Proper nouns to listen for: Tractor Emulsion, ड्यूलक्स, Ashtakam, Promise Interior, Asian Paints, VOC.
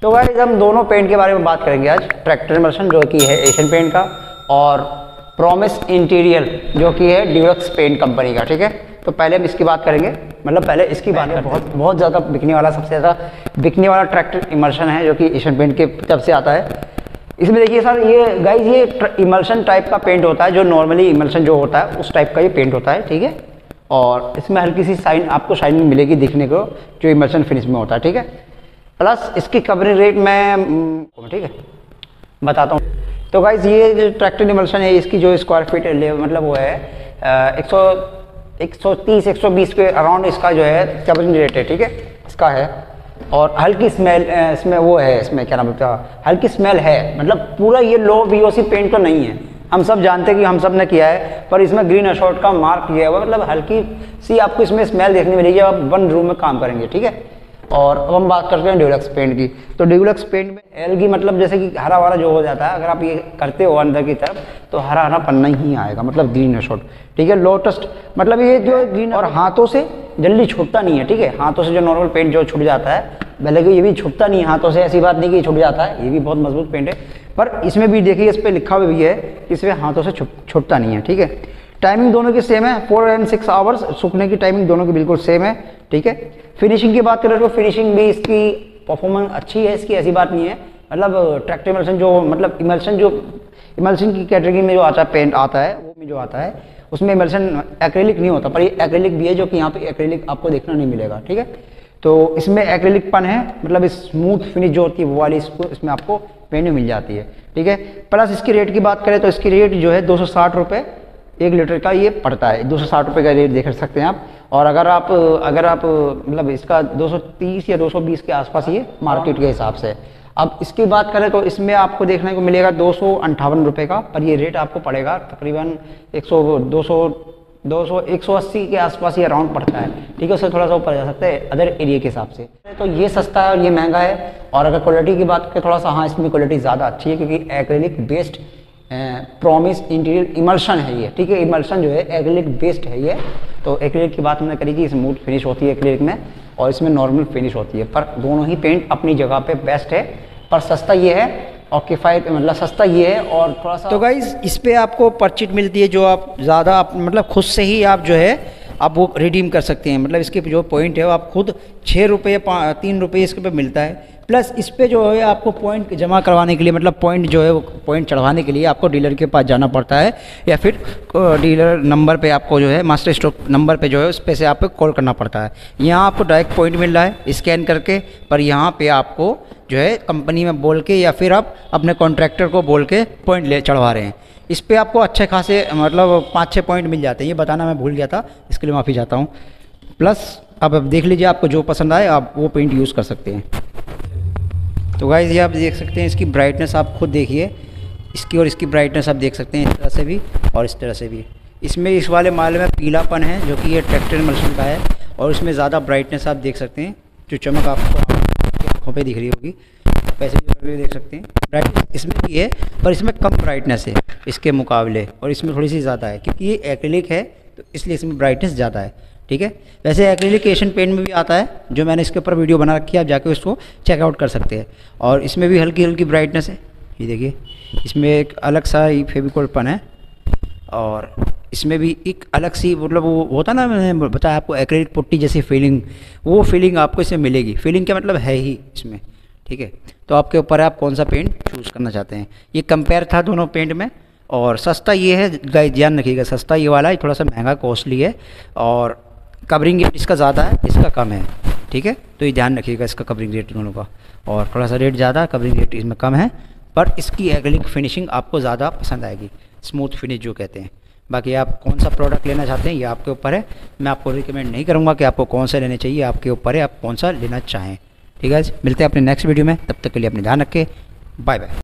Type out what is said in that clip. तो गाइस हम दोनों पेंट के बारे में बात करेंगे आज, ट्रैक्टर इमल्शन जो कि है एशियन पेंट का और प्रॉमिस इंटीरियर जो कि है ड्यूलक्स पेंट कंपनी का। ठीक है, तो पहले हम इसकी बात करेंगे, मतलब पहले इसकी बात करें। बहुत ज़्यादा बिकने वाला, सबसे ज़्यादा बिकने वाला ट्रैक्टर इमल्शन है जो कि एशियन पेंट के तरफ से आता है। इसमें देखिए सर, ये गाइज ये इमल्शन टाइप का पेंट होता है, जो नॉर्मली इमल्शन जो होता है उस टाइप का ये पेंट होता है। ठीक है, और इसमें हल्की सी शाइन, आपको शाइनिंग मिलेगी दिखने को जो इमल्शन फिनिश में होता है। ठीक है, प्लस इसकी कवरिंग रेट मैं ठीक है बताता हूँ। तो गाइज ये जो ट्रैक्टर इमल्शन है इसकी जो स्क्वायर फीट मतलब वो है 130-120 के अराउंड इसका जो है कवरिंग रेट है। ठीक है, इसका है और हल्की स्मेल इसमें वो है, इसमें क्या नाम बोलता है, हल्की स्मेल है। मतलब पूरा ये लो VOC पेंट तो नहीं है, हम सब जानते हैं कि हम सब ने किया है, पर इसमें ग्रीन अशोर्ट का मार्क किया हुआ, मतलब हल्की सी आपको इसमें स्मेल देखने मिलेगी जब आप वन रूम में काम करेंगे। ठीक है, और अब हम बात करते हैं ड्यूलक्स पेंट की। तो ड्यूलक्स पेंट में एलगी मतलब जैसे कि हरा वाला जो हो जाता है, अगर आप ये करते हो अंदर की तरफ तो हरा हरा पन्ना ही आएगा, मतलब ग्रीन अशोर्ट। ठीक है, लोटस्ट मतलब ये जो ग्रीन, और हाथों से जल्दी छूटता नहीं है। ठीक है, हाथों से जो नॉर्मल पेंट जो छूट जाता है, भले कि ये भी छूटता नहीं है हाथों से, ऐसी बात नहीं कि छूट जाता है, ये भी बहुत मजबूत पेंट है, पर इसमें भी देखिए इस पर लिखा हुआ भी है कि इसमें हाथों से छूटता नहीं है। ठीक है, टाइमिंग दोनों की सेम है, 4 and 6 hours सूखने की टाइमिंग दोनों की बिल्कुल सेम है। ठीक है, फिनिशिंग की बात करें तो फिनिशिंग भी इसकी परफॉर्मेंस अच्छी है, इसकी ऐसी बात नहीं है। मतलब ट्रैक्टर इमल्शन जो, मतलब इमल्शन जो इमल्शन की कैटेगरी में जो आता है पेंट आता है, वो में जो आता है उसमें इमल्शन एक्रेलिक नहीं होता, पर ये एक्रेलिक भी है जो कि यहाँ पे एक्रेलिक आपको देखना नहीं मिलेगा। ठीक है, तो इसमें एक्रेलिक पन है, मतलब स्मूथ फिनिश जो होती है वो वाली इसमें आपको पेंट मिल जाती है। ठीक है, प्लस इसकी रेट की बात करें तो इसकी रेट जो है 260 रुपये 1 लीटर का ये पड़ता है, 260 रुपये का रेट देख सकते हैं आप। और अगर आप मतलब इसका 230 या 220 के आसपास ये मार्केट के हिसाब से। अब इसकी बात करें तो इसमें आपको देखने को मिलेगा 258 रुपये का, पर ये रेट आपको पड़ेगा तकरीबन 180 के आसपास ये अराउंड पड़ता है। ठीक है, उससे थोड़ा सा ऊपर जा सकता है अदर एरिया के हिसाब से। तो ये सस्ता है और ये महंगा है। और अगर क्वालिटी की बात करें थोड़ा सा, हाँ इसमें क्वालिटी ज़्यादा अच्छी है क्योंकि acrylic based promise interior emulsion है ये। ठीक है, इमल्शन जो है एक्रेलिक बेस्ड है ये। तो एक्रेलिक की बात हमने करी कि स्मूथ फिनिश होती है एक्रेलिक में और इसमें नॉर्मल फिनिश होती है, पर दोनों ही पेंट अपनी जगह पे बेस्ट है, पर सस्ता ये है और किफ़ायत, मतलब सस्ता ये है और थोड़ा सा। तो गाइज़ इस पर आपको पर्ची मिलती है जो आप ज़्यादा मतलब खुद से ही आप जो है आप वो रिडीम कर सकते हैं, मतलब इसके जो पॉइंट है वो आप खुद 6 रुपये 3 रुपये इसके पे मिलता है। प्लस इस पे जो है आपको पॉइंट जमा करवाने के लिए, मतलब पॉइंट जो है वो पॉइंट चढ़वाने के लिए आपको डीलर के पास जाना पड़ता है, या फिर डीलर नंबर पे आपको जो है मास्टर स्टॉक नंबर पे जो है उस पे से आपको कॉल करना पड़ता है। यहाँ आपको डायरेक्ट पॉइंट मिल रहा है स्कैन करके, पर यहाँ पर आपको जो है कंपनी में बोल के या फिर आप अपने कॉन्ट्रैक्टर को बोल के पॉइंट ले चढ़वा रहे हैं। इस पे आपको अच्छे खासे मतलब 5-6 पॉइंट मिल जाते हैं, ये बताना मैं भूल गया था, इसके लिए माफ़ी चाहता हूँ। प्लस अब देख लीजिए, आपको जो पसंद आए आप वो पेंट यूज़ कर सकते हैं। तो गाइज़ ये आप देख सकते हैं, इसकी ब्राइटनेस आप खुद देखिए, इसकी और इसकी ब्राइटनेस आप देख सकते हैं, इस तरह से भी और इस तरह से भी। इसमें इस वाले माल में पीलापन है जो कि ये ट्रैक्टर इमल्शन का है, और इसमें ज़्यादा ब्राइटनेस आप देख सकते हैं, जो चमक आपको आँखों पर दिख रही होगी, वैसे भी देख सकते हैं। ब्राइटनेस इसमें भी है पर इसमें कम ब्राइटनेस है इसके मुकाबले, और इसमें थोड़ी सी ज़्यादा है क्योंकि ये एक्रेलिक है तो इसलिए इसमें ब्राइटनेस ज़्यादा है। ठीक है, वैसे एक्रेलिक एशियन पेंट में भी आता है, जो मैंने इसके ऊपर वीडियो बना रखी है, आप जाके उसको चेकआउट कर सकते हैं। और इसमें भी हल्की हल्की ब्राइटनेस है, ये देखिए, इसमें एक अलग सा ही फेविकोल पन है, और इसमें भी एक अलग सी मतलब वो होता ना, मैंने बताया आपको एक्रेलिक पुट्टी जैसी फीलिंग, वो फीलिंग आपको इसमें मिलेगी। फीलिंग का मतलब है ही इसमें। ठीक है, तो आपके ऊपर है आप कौन सा पेंट चूज़ करना चाहते हैं। ये कंपेयर था दोनों पेंट में, और सस्ता ये है गाइस, ध्यान रखिएगा सस्ता ये वाला है, थोड़ा सा महंगा कॉस्टली है, और कवरिंग रेट इसका ज़्यादा है, इसका कम है। ठीक है, तो ये ध्यान रखिएगा इसका कवरिंग रेट दोनों का, और थोड़ा सा रेट ज़्यादा, कवरिंग रेट इसमें कम है, पर इसकी एक्रेलिक फिनिशिंग आपको ज़्यादा पसंद आएगी, स्मूथ फिनिश जो कहते हैं। बाकी आप कौन सा प्रोडक्ट लेना चाहते हैं ये आपके ऊपर है, मैं आपको रिकमेंड नहीं करूँगा कि आपको कौन सा लेने चाहिए, आपके ऊपर है आप कौन सा लेना चाहें। ठीक है, मिलते हैं अपने नेक्स्ट वीडियो में, तब तक के लिए अपने ध्यान रखें, बाय बाय।